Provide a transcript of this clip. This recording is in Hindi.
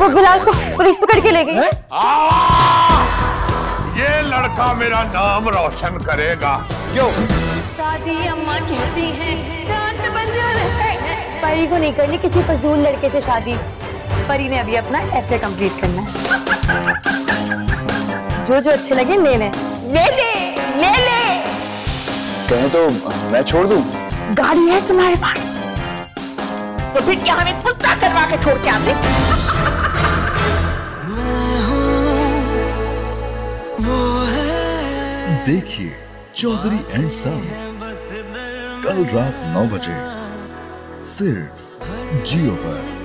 वो बिलाल को पुलिस पकड़ के ले गई। ये लड़का मेरा नाम रोशन करेगा। क्यों? दादी अम्मा कहती हैं चांद बंदे रहते हैं। परी को नहीं करनी किसी फजूल लड़के से शादी। परी ने अभी अपना एफए कंप्लीट करना है। जो अच्छे लगे ले लें। ले ले। कहें तो मैं छोड़ दूं? गाड़ी है तुम्हारे पास तो फिर क्या हमें कुत्ता करवा के छोड़ के आते? देखिए चौधरी एंड सन्स कल रात 9 बजे सिर्फ जियो पर।